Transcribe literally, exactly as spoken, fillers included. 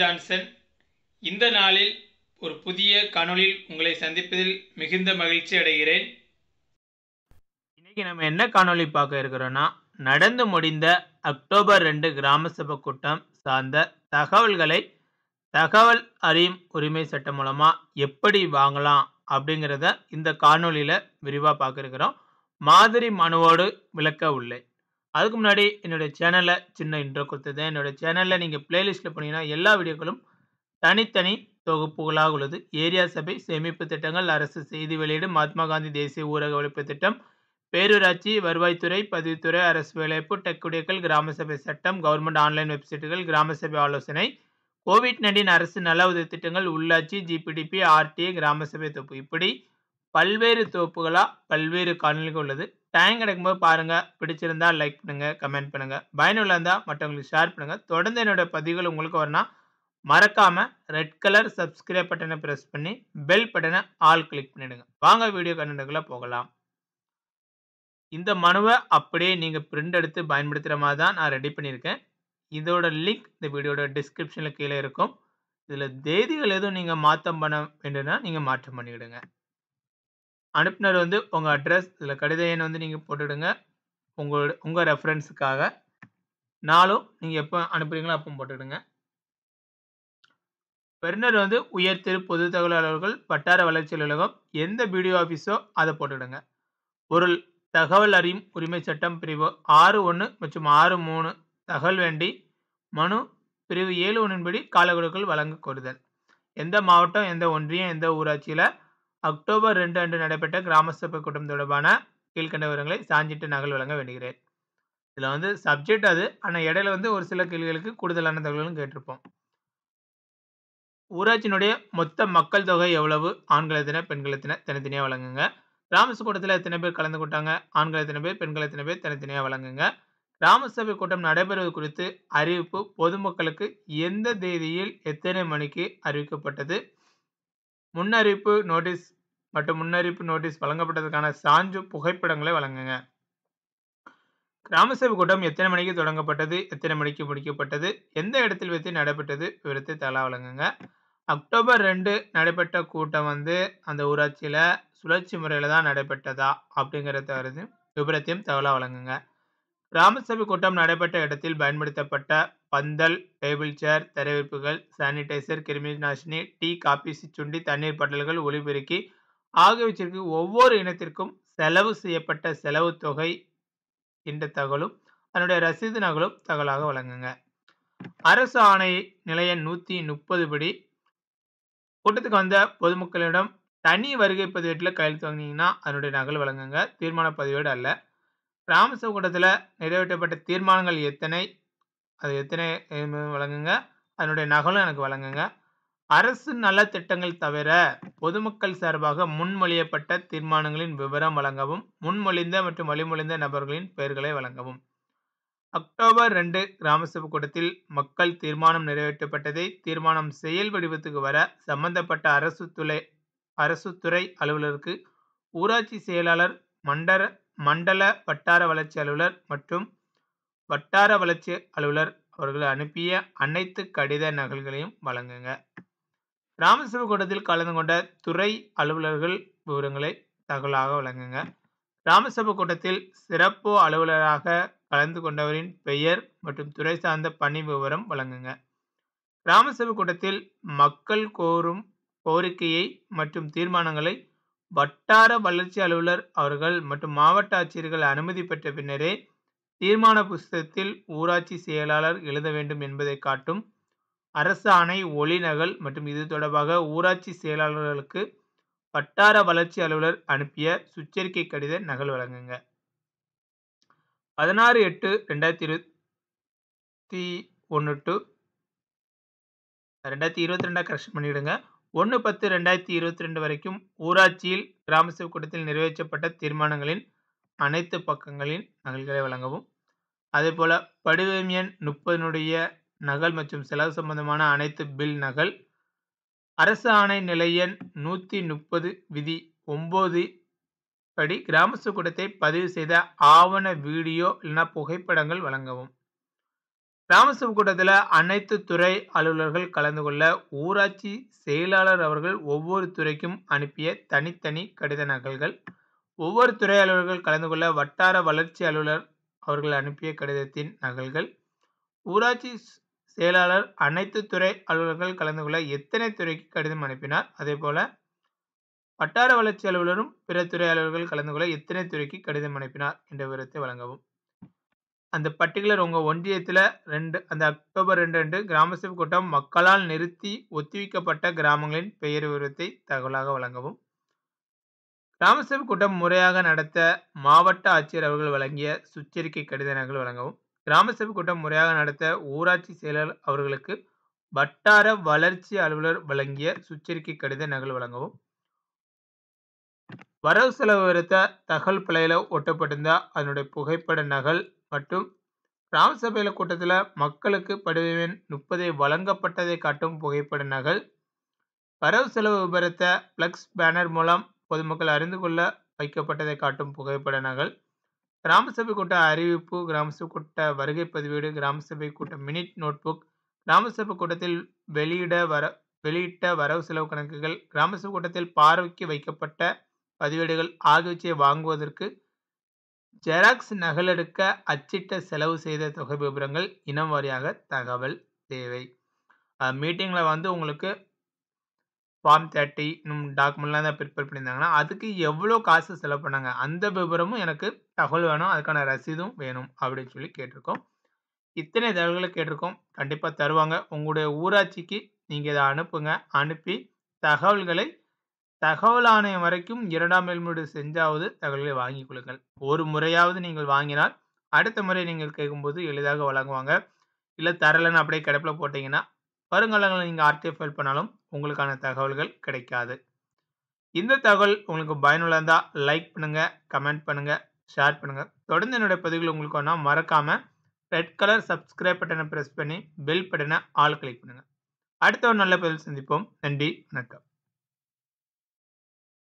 Johnson. இந்த நாளில் ஒரு புதிய காணொளியில் உங்களை சந்திப்பதில் மிகுந்த மகிழ்ச்சி அடைகிறேன். இன்னைக்கு நம்ம என்ன காணொளி பார்க்க இருக்கிறோன்னா, நடந்து முடிந்த அக்டோபர் ரெண்டு கிராம சபை கூட்டம் சார்ந்த தகவல்களை தகவல் அறியும் உரிமை சட்டம் மூலமாக எப்படி வாங்கலாம் அப்படிங்கிறத இந்த காணொலியில் விரிவாக பார்க்க இருக்கிறோம். மாதிரி மனுவோடு விளக்க உள்ளே. அதுக்கு முன்னாடி என்னுடைய சேனலில் சின்ன இன்ட்ரோ கொடுத்தது. என்னுடைய சேனலில் நீங்கள் பிளேலிஸ்ட்டில் போனீங்கன்னா எல்லா வீடியோக்களும் தனித்தனி தொகுப்புகளாக உள்ளது. ஏரியா சபை சேமிப்பு திட்டங்கள், அரசு செய்தி வெளியீடு, மகாத்மா காந்தி தேசிய ஊரக ஒழிப்பு திட்டம், பேரூராட்சி, வருவாய்த்துறை, பதிவுத்துறை, அரசு வேலைவாய்ப்பு, டெக்குடியக்கள், கிராம சபை சட்டம், கவர்மெண்ட் ஆன்லைன் வெப்சைட்டுகள், கிராம சபை ஆலோசனை, கோவிட் நைன்டீன் அரசு நல உதவி திட்டங்கள், உள்ளாட்சி, ஜிபிடிபி, ஆர்டிஏ, கிராம சபை தொகுப்பு, இப்படி பல்வேறு தொகுப்புகளாக பல்வேறு காணொலிகள் உள்ளது. டைம் கிடைக்கும்போது பாருங்கள். பிடிச்சிருந்தா லைக் பண்ணுங்கள், கமெண்ட் பண்ணுங்கள். பயனுள்ள இருந்தால் மற்றவங்களுக்கு ஷேர் பண்ணுங்கள். தொடர்ந்து என்னோடய பதிவுகள் உங்களுக்கு வரணும். மறக்காமல் ரெட் கலர் சப்ஸ்கிரைப் பட்டனை ப்ரெஸ் பண்ணி பெல் பட்டனை ஆல் கிளிக் பண்ணிவிடுங்க. வாங்க வீடியோ கண்டென்ட்டுக்குள்ளே போகலாம். இந்த மனுவை அப்படியே நீங்கள் பிரிண்ட் எடுத்து பயன்படுத்துகிற மாதிரி தான் நான் ரெடி பண்ணியிருக்கேன். இதோட லிங்க் இந்த வீடியோட டிஸ்கிரிப்ஷனில் கீழே இருக்கும். இதில் தேதிகள் எதுவும் நீங்கள் மாற்றம் பண்ண வேண்டும்னா நீங்கள் மாற்றம் பண்ணிவிடுங்க. அனுப்புனர் வந்து உங்கள் அட்ரஸ், இதில் கடித எண் வந்து நீங்கள் போட்டுவிடுங்க. உங்களோட உங்கள் ரெஃபரன்ஸுக்காக நாளும் நீங்கள் எப்போ அனுப்புகிறீங்களோ அப்போ போட்டுவிடுங்க. பெறுநர் வந்து உயர்திரு பொது தகவல் அலுவலர்கள், வட்டார வளர்ச்சி அலுவலகம், எந்த பிடிஓ ஆஃபீஸோ அதை போட்டுவிடுங்க. பொருள்: தகவல் அறியும் உரிமை சட்டம் பிரிவு ஆறு ஒன்று மற்றும் ஆறு மூணு தகவல் வேண்டி மனு பிரிவு ஏழு ஒன்றின்படி காலக்கெடுக்குள் வழங்க கோருதல். எந்த மாவட்டம், எந்த ஒன்றியம், எந்த ஊராட்சியில் அக்டோபர் ரெண்டு அன்று நடைபெற்ற கிராம சபை கூட்டம் தொடர்பான கீழ்கண்ட விவரங்களை சாஞ்சிட்டு நகல் வழங்க வேண்டுகிறேன். இதில் வந்து சப்ஜெக்ட் அது, ஆனால் இடையில வந்து ஒரு சில கேள்விகளுக்கு கூடுதலான தகவல்களும் கேட்டிருப்போம். ஊராட்சியினுடைய மொத்த மக்கள் தொகை எவ்வளவு? ஆண்கள் எத்தனை, பெண்கள் எத்தனை, தனித்தனியாக வழங்குங்க. கிராம சபை கூட்டத்தில் எத்தனை பேர் கலந்து கொண்டாங்க? ஆண்கள் எத்தனை பேர், பெண்கள் எத்தனை பேர், தனித்தனியாக வழங்குங்க. கிராம சபை கூட்டம் நடைபெறுவது குறித்து அறிவிப்பு பொதுமக்களுக்கு எந்த தேதியில் எத்தனை மணிக்கு அறிவிக்கப்பட்டது? முன்னறிவிப்பு நோட்டீஸ் மற்றும் முன்னறிவிப்பு நோட்டீஸ் வழங்கப்பட்டதற்கான சான்று புகைப்படங்களை வழங்குங்க. கிராம சபை கூட்டம் எத்தனை மணிக்கு தொடங்கப்பட்டது, எத்தனை மணிக்கு முடிக்கப்பட்டது, எந்த இடத்தில் வைத்து நடைபெற்றது விவரத்தை தலா வழங்குங்க. அக்டோபர் ரெண்டு நடைபெற்ற கூட்டம் வந்து அந்த ஊராட்சியில் சுழற்சி முறையில் தான் நடைபெற்றதா அப்படிங்கிறத விபரத்தையும் தகவலாக வழங்குங்க. கிராம சபை கூட்டம் நடைபெற்ற இடத்தில் பயன்படுத்தப்பட்ட பந்தல், டேபிள் சேர், தரைவிரிப்புகள், சானிடைசர், கிருமி நாசினி, டீ, காபி, சிற்றுண்டி, தண்ணீர் பாட்டில்கள், ஒளிபெருக்கி ஆகியவற்றிற்கு ஒவ்வொரு இனத்திற்கும் செலவு செய்யப்பட்ட செலவு தொகை என்ற தகவலும் அதனுடைய ரசீது நகலும் தகவலாக வழங்குங்க. அரசு ஆணை நிலைய நூற்றி முப்பது படி கூட்டத்துக்கு வந்த பொதுமக்களிடம் தனி வருகை பதிவேட்டில் கையெழுத்து வாங்கினீங்கன்னா அதனுடைய நகல் வழங்குங்க, தீர்மான பதிவேடு அல்ல. கிராம சபை கூட்டத்தில் நிறைவேற்றப்பட்ட தீர்மானங்கள் எத்தனை, அது எத்தனை வழங்குங்க, அதனுடைய நகலும் எனக்கு வழங்குங்க. அரசு நல திட்டங்கள் தவிர பொதுமக்கள் சார்பாக முன்மொழியப்பட்ட தீர்மானங்களின் விவரம் வழங்கவும், முன்மொழிந்த மற்றும் வழிமொழிந்த நபர்களின் பெயர்களை வழங்கவும். அக்டோபர் ரெண்டு கிராம சபை கூட்டத்தில் மக்கள் தீர்மானம் நிறைவேற்றப்பட்டதை தீர்மானம் செயல் வடிவத்துக்கு வர சம்பந்தப்பட்ட அரசு துறை அரசு துறை அலுவலருக்கு ஊராட்சி செயலாளர், மண்டல மண்டல வட்டார வளர்ச்சி அலுவலர் மற்றும் வட்டார வளர்ச்சி அலுவலர் அவர்கள் அனுப்பிய அனைத்து கடித நகல்களையும் வழங்குங்க. கிராம சபை கூட்டத்தில் கலந்து கொண்ட துறை அலுவலர்கள் விவரங்களை தகவலாக வழங்குங்க. கிராம சபை கூட்டத்தில் சிறப்பு அலுவலராக கலந்து கொண்டவரின் பெயர் மற்றும் துறை சார்ந்த பணி விவரம் வழங்குங்க. கிராம சபை கூட்டத்தில் மக்கள் கோரும் கோரிக்கையை மற்றும் தீர்மானங்களை வட்டார வளர்ச்சி அலுவலர் அவர்கள் மற்றும் மாவட்ட ஆட்சியர்கள் அனுமதி பெற்ற பின்னரே தீர்மான புஸ்தகத்தில் ஊராட்சி செயலாளர் எழுத வேண்டும் என்பதை காட்டும் அரசு ஆணை ஒளிநகல் மற்றும் இது தொடர்பாக ஊராட்சி செயலாளர்களுக்கு வட்டார வளர்ச்சி அலுவலர் அனுப்பிய சுற்றறிக்கை கடித நகல் வழங்குங்க. பதினாறு எட்டு ரெண்டாயிரத்தி இருபத்தி ஒன்று டு ரெண்டாயிரத்தி இருபத்தி ரெண்டாக கரெக்ஷன் பண்ணிவிடுங்க. ஒன்று பத்து ரெண்டாயிரத்தி இருபத்தி ரெண்டு வரைக்கும் ஊராட்சியில் கிராம சபை கூட்டத்தில் நிறைவேற்றப்பட்ட தீர்மானங்களின் அனைத்து பக்கங்களின் நகல்களை வழங்கவும், அதேபோல் படிவம் எண் முப்பதினுடைய நகல் மற்றும் செலவு சம்பந்தமான அனைத்து பில் நகல், அரசு ஆணை நிலை எண் நூற்றி முப்பது விதி ஒம்பது படி கிராம சபை கூட்டத்தை பதிவு செய்த ஆவண வீடியோ இல்லைனா புகைப்படங்கள் வழங்கவும். ராமசிவகூட்டத்தில் அனைத்து துறை அலுவலர்கள் கலந்து கொள்ள ஊராட்சி செயலாளர் அவர்கள் ஒவ்வொரு துறைக்கும் அனுப்பிய தனித்தனி கடித நகல்கள், ஒவ்வொரு துறை அலுவலர்கள் கலந்து கொள்ள வட்டார வளர்ச்சி அலுவலர் அவர்கள் அனுப்பிய கடிதத்தின் நகல்கள், ஊராட்சி செயலாளர் அனைத்து துறை அலுவலர்கள் கலந்து கொள்ள எத்தனை துறைக்கு கடிதம் அனுப்பினார், அதே போல வட்டார வளர்ச்சி அலுவலரும் பிற துறை அலுவலர்கள் கலந்து கொள்ள எத்தனை துறைக்கு கடிதம் அனுப்பினார் என்ற விவரத்தை வழங்கவும். அந்த பர்டிகுலர் உங்கள் ஒன்றியத்தில் ரெண்டு அந்த அக்டோபர் ரெண்டு ரெண்டு கிராம சேவை கூட்டம் மக்களால் நிறுத்தி ஒத்திவைக்கப்பட்ட கிராமங்களின் பெயர் விவரத்தை தகவலாக வழங்கவும். கிராம சேவை கூட்டம் முறையாக நடத்த மாவட்ட ஆட்சியர் அவர்கள் வழங்கிய சுற்றறிக்கை கடிதங்கள் வழங்கவும். கிராம சேவை கூட்டம் முறையாக நடத்த ஊராட்சி செயலாளர் அவர்களுக்கு வட்டார வளர்ச்சி அலுவலர் வழங்கிய சுற்றறிக்கை கடிதங்கள் வழங்கவும். வரவு செலவு விவரத்தை தகவல் பலையில் ஒட்டப்பட்டிருந்தால் அதனுடைய புகைப்பட நகல் மற்றும் கிராம சபையில் கூட்டத்தில் மக்களுக்கு படிவெண் முப்பதை வழங்கப்பட்டதை காட்டும் புகைப்பட நகல், வரவு செலவு விபரத்தை பிளக்ஸ் பேனர் மூலம் பொதுமக்கள் அறிந்து கொள்ள வைக்கப்பட்டதை காட்டும் புகைப்பட நகல், கிராம சபை கூட்ட அறிவிப்பு, கிராம சபை கூட்ட வருகை பதிவேடு, கிராம சபை கூட்ட மினிட் நோட்புக், கிராம சபை கூட்டத்தில் வெளியிட வர வெளியிட்ட வரவு செலவு கணக்குகள், கிராம சபை கூட்டத்தில் பார்வைக்கு வைக்கப்பட்ட பதிவேடுகள் ஆகியவற்றை வாங்குவதற்கு ஜெராக்ஸ் நகலெடுக்க அச்சிட்ட செலவு செய்த தொகை விபரங்கள் இனம் வாரியாக தகவல் தேவை. மீட்டிங்கில் வந்து உங்களுக்கு ஃபார்ம் தேர்ட்டி இன்னும் டாக்குமெண்ட்லாம் தான் ப்ரிப்பேர் பண்ணியிருந்தாங்கன்னா அதுக்கு எவ்வளோ காசு செலவு பண்ணாங்க அந்த விபரமும் எனக்கு தகவல் வேணும், அதுக்கான ரசீதும் வேணும் அப்படின்னு சொல்லி கேட்டிருக்கோம். இத்தனை தகவல்களை கேட்டிருக்கோம், கண்டிப்பாக தருவாங்க. உங்களுடைய ஊராட்சிக்கு நீங்கள் இதை அனுப்புங்க. அனுப்பி தகவல்களை தகவல் ஆணையம் வரைக்கும் இரண்டாம் மேல்முறை செஞ்சாவது தகவல்களை வாங்கிக் கொள்ளுங்கள். ஒரு முறையாவது நீங்கள் வாங்கினால் அடுத்த முறை நீங்கள் கேட்கும்போது எளிதாக வழங்குவாங்க. இல்லை தரலைன்னு அப்படியே கிடப்பில் போட்டிங்கன்னா வருங்காலங்களில் நீங்கள் ஆர்டிஐ ஃபைல் பண்ணாலும் உங்களுக்கான தகவல்கள் கிடைக்காது. இந்த தகவல் உங்களுக்கு பயனுள்ள இருந்தால் லைக் பண்ணுங்கள், கமெண்ட் பண்ணுங்கள், ஷேர் பண்ணுங்கள். தொடர்ந்து என்னுடைய பதிவுகள் உங்களுக்கு ஒன்றா மறக்காமல் ரெட் கலர் சப்ஸ்கிரைப் பட்டனை ப்ரெஸ் பண்ணி பெல் பட்டனை ஆல் கிளிக் பண்ணுங்கள். அடுத்த ஒரு நல்ல பதிவில் சந்திப்போம். நன்றி, வணக்கம்.